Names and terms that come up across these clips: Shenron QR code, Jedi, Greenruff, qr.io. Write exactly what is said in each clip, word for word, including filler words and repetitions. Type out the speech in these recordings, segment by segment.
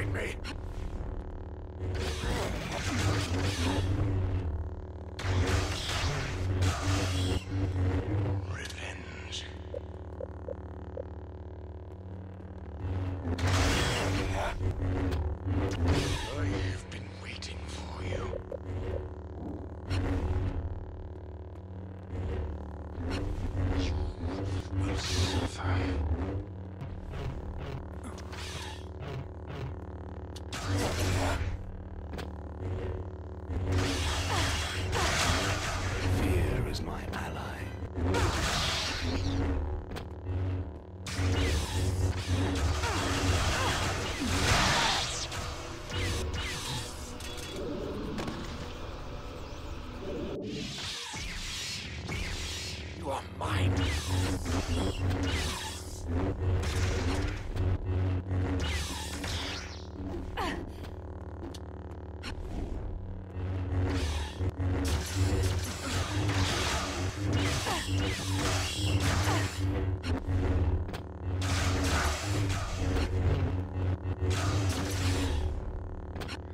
behind me. Revenge. I have been waiting for you. You will suffer.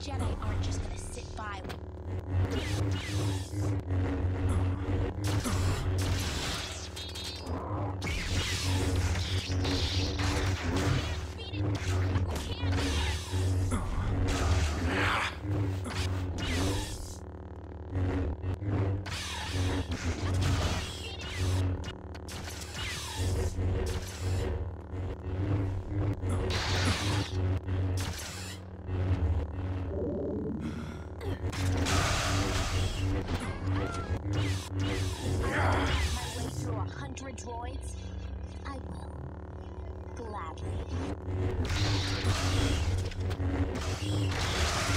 Jedi aren't just gonna sit by. Droids? I will. Gladly.